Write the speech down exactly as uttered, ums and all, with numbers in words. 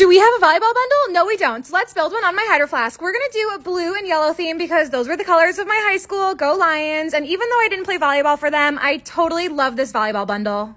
Do we have a volleyball bundle? No, we don't. So let's build one on my Hydro Flask. We're going to do a blue and yellow theme because those were the colors of my high school. Go Lions. And even though I didn't play volleyball for them, I totally love this volleyball bundle.